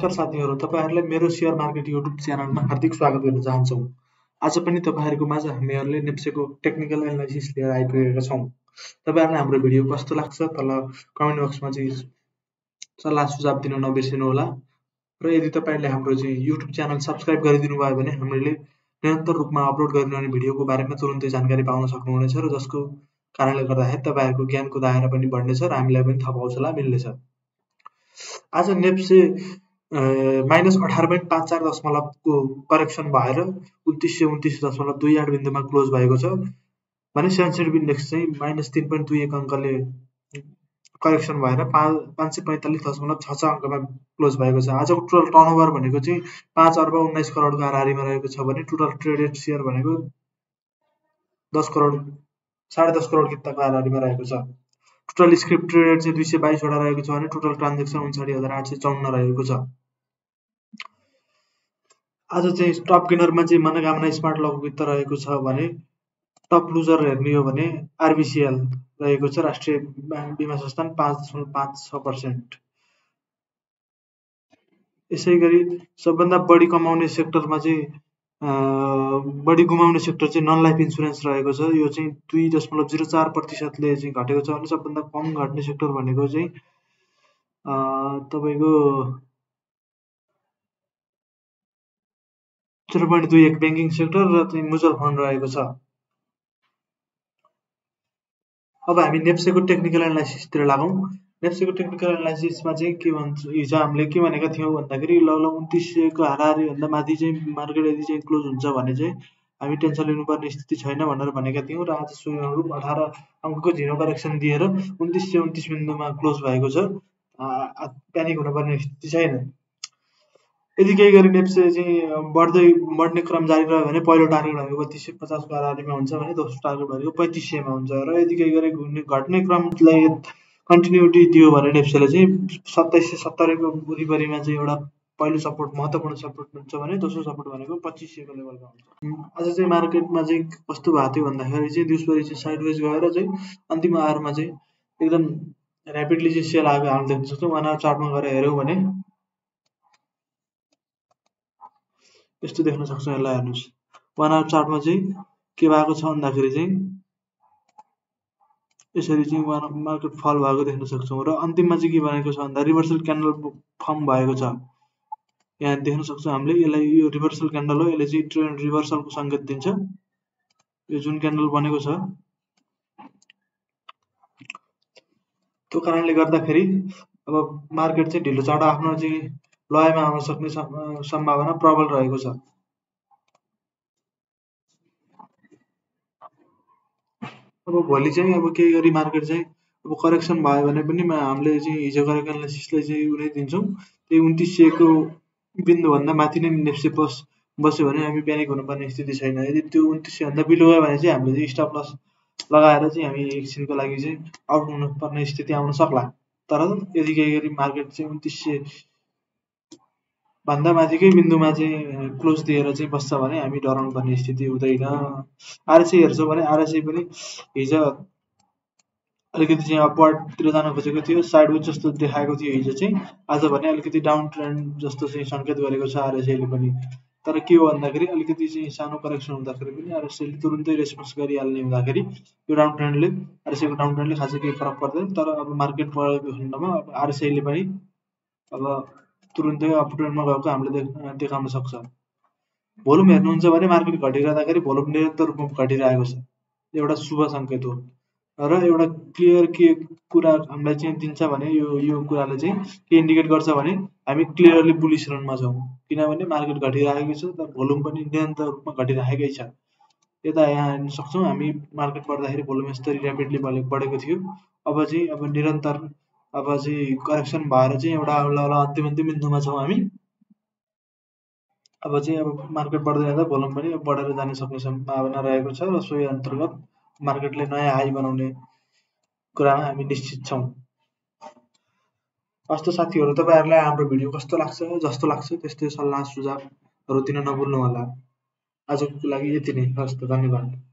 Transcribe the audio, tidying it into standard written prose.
नमस्कार साथीहरु, तपाईहरुलाई मेरो शेयर मार्केट युट्युब च्यानलमा हार्दिक स्वागत गर्न चाहन्छु। आज पनि तपाईहरुको माझ हामीहरुले नेप्सेको टेक्निकल एनालाइसिस लिएर आइपुगेका छौं। तपाईहरुलाई हाम्रो भिडियो कस्तो लाग्छ तल कमेन्ट बक्समा चाहिँ सल्लाह सुझाव दिन नबिर्सिनु होला र यदि तपाईहरुले हाम्रो चाहिँ युट्युब च्यानल सब्स्क्राइब गरिदिनु भयो भने हामीले निरन्तर रूपमा अपलोड गरिरहने भिडियोको बारेमा तुरुन्तै जानकारी पाउन सक्नुहुनेछ र जसको कारणले गर्दा तपाईहरुको ज्ञानको दायरा पनि बढ्नेछ र हामीलाई पनि थप हौसला मिल्नेछ। आज नेप्से -18.54 दशमलव को करेक्सन भएर 2929.28 बिन्दुमा क्लोज भएको छ भने सेन्सेक्स इन्डेक्स चाहिँ -3.21 अंकले करेक्सन भएर 545.66 अंकमा क्लोज भएको छ। आजको टोटल टर्नओभर भनेको चाहिँ 5 अर्ब 19 करोडको हाराहारीमा रहेको छ भने टोटल ट्रेडेड शेयर भनेको 10 करोड 10.5 करोड किताको हाराहारीमा रहेको छ। टोटल स्क्रिप्ट ट्रेड चाहिँ 222 वटा रहेको छ भने टोटल ट्रान्ज्याक्सन 59854 रहेको छ। आज चाहिँ टप गेनरमा चाहिँ मनोकामना स्मार्ट लघुवित्त रहेको छ भने टप लुजर हेर्ने हो भने आरबीसीएल रहेको छ, राष्ट्रिय बीमा संस्थान 5.56%। यसैगरी सबभन्दा बढी कमाउने सेक्टरमा चाहिँ बढी गुमाउने सेक्टर चाहिँ नन लाइफ इन्स्योरेन्स रहेको छ। यो चाहिँ 2.04%ले चाहिँ घटेको छ भने सबभन्दा कम घट्ने सेक्टर भनेको चाहिँ तपाईको 0.21 बैंकिङ सेक्टर र चाहिँ म्युचुअल फन्ड रहेको छ। अब हामी नेप्सेको टेक्निकल एनालाइसिसतिर लागौं। नेप्सेको टेक्निकल एनालाइसिसमा चाहिँ के भन्छ, हिजो हामीले के भनेका थियौं भन्दाखेरि लगभग 2900 को हाराहारी भन्दा माथि चाहिँ मार्केट यदि चाहिँ क्लोज हुन्छ भने चाहिँ हामी टेन्सन लिनुपर्ने स्थिति छैन भनेर भनेका थियौं र आज सोही अनुरूप 18 अंकको झिनो करेक्सन दिएर 2929 बिन्दुमा क्लोज भएको छ। प्यानिक हुनुपर्ने स्थिति छैन। यदि केही गरी नेप्से चाहिँ बढ्ने क्रम जारी रह्यो भने पहिलो टार्गेट भनेको 3250 को हाराहारीमा हुन्छ भने दोस्रो टार्गेट भनेको 3500 मा हुन्छ र यदि केही गरी घट्ने क्रमलाई कन्टिन्युटी दियो भने नेप्सेले चाहिँ 2770 को वरिपरिमा चाहिँ एउटा पहिलो सपोर्ट महत्त्वपूर्ण सपोर्ट हुन्छ भने दोस्रो सपोर्ट भनेको 2500 को लेभलमा हुन्छ। आज चाहिँ मार्केटमा चाहिँ कस्तो भएको थियो भन्दाखेरि चाहिँ दिउँसभरि चाहिँ साइडवेज गएर चाहिँ अन्तिम आवरमा चाहिँ एकदम र्यापिडली चाहिँ सेल आएको हामी देख्न सक्छौं। 1 आवर चार्टमा गएर हेर्यौ भने यस्तो देख्न सक्छौं। यसलाई हेर्नुस्, 1 आवर चार्टमा चाहिँ के भएको छ भन्दाखेरि चाहिँ यसरी चाहिँ मार्केट फल भएको देख्न सक्छौं र अन्तिममा चाहिँ के बनेको छ भन्दा रिभर्सल क्यान्डल फर्म भएको छ। यहाँ देख्न सक्छौं हामीले, यसलाई यो रिभर्सल क्यान्डल हो, यसले चाहिँ ट्रेन्ड रिभर्सलको संकेत दिन्छ। यो जुन क्यान्डल बनेको छ त्यो कारणले गर्दाखेरि अब मार्केट चाहिँ ढिलो चाँडो आफ्नो चाहिँ लयमा आउन सक्ने सम्भावना प्रबल रहेको छ। अब भोलि चाहिँ अब केही गरी मार्केट चाहिँ अब करेक्सन भयो भने पनि हामीले चाहिँ हिजो गरेको एनालाइसिसलाई चाहिँ उनी दिन्छौं। त्यही 2900 को बिन्दुभन्दा माथि नै नेप्से बस्यो भने हामी प्यानिक हुनुपर्ने स्थिति छैन। यदि त्यो 2900 भन्दा बिलो गयो भने चाहिँ हामीले चाहिँ स्टप लस लगाएर चाहिँ हामी एकछिनको लागि चाहिँ आउट हुनुपर्ने स्थिति आउन सक्ला। तर यदि केही गरी मार्केट चाहिँ 2900 भन्दा माथिकै बिन्दुमा चाहिँ क्लोज दिएर चाहिँ बस्छ भने हामी डराउनु पर्ने स्थिति हुँदैन। आरएसआई हेर्छौं भने आरएसआई पनि हिजो अलिकति चाहिँ अपवर्डतिर जान खोजेको थियो, साइडवेज जस्तो देखाएको थियो हिजो चाहिँ, आज भने अलिकति डाउन ट्रेन्ड जस्तो चाहिँ संकेत गरेको छ आरएसआईले पनि। तर के हो भन्दाखेरि अलिकति चाहिँ सानो करेक्सन हुँदाखेरि पनि आरएसआईले तुरुन्तै रेस्पोन्स गरिहाल्ने हुँदाखेरि यो डाउन ट्रेन्डले आरएसआईको डाउन ट्रेन्डले खासै केही फरक पर्दैन। तर अब मार्केट बढेको खण्डमा अब आरएसआईले पनि अब तुरुन्तै अप ट्रेन्डमा गएको हामीले देखाउन सक्छ। भोल्युम हेर्नुहुन्छ भने मार्केट घटिरहँदाखेरि भोल्युम निरन्तर रूपमा घटिरहेको छ, एउटा शुभ संकेत हो र एउटा क्लियर के कुरा हामीलाई चाहिँ दिन्छ भने यो कुराले चाहिँ के इन्डिकेट गर्छ भने हामी क्लियरली बुलिश रनमा छौं, किनभने मार्केट घटिरहेको छ तर भोल्युम पनि निरन्तर रूपमा घटिरहेकै छ। यता यहाँ हेर्न सक्छौं हामी मार्केट बढ्दाखेरि भोल्युम यसरी र्यापिडली बढेको थियो, अब चाहिँ अब निरन्तर अब चाहिँ करेक्सन भएर चाहिँ एउटा अन्तिम बिन्दुमा छौं हामी। अब चाहिँ अब मार्केट बढ्दै जाँदा भोल्युम पनि बढेर जान सक्ने सम्भावना रहेको छ र सोही अन्तर्गत मार्केटले नयाँ हाई बनाउने कुरामा हामी निश्चित छौं। अस्तो साथीहरु, तपाईहरुलाई हाम्रो भिडियो कस्तो लाग्छ, जस्तो लाग्छ त्यस्तै सल्लाह सुझावहरु दिन नभुल्नु होला। आजको लागि यति नै, हस् त, धन्यवाद।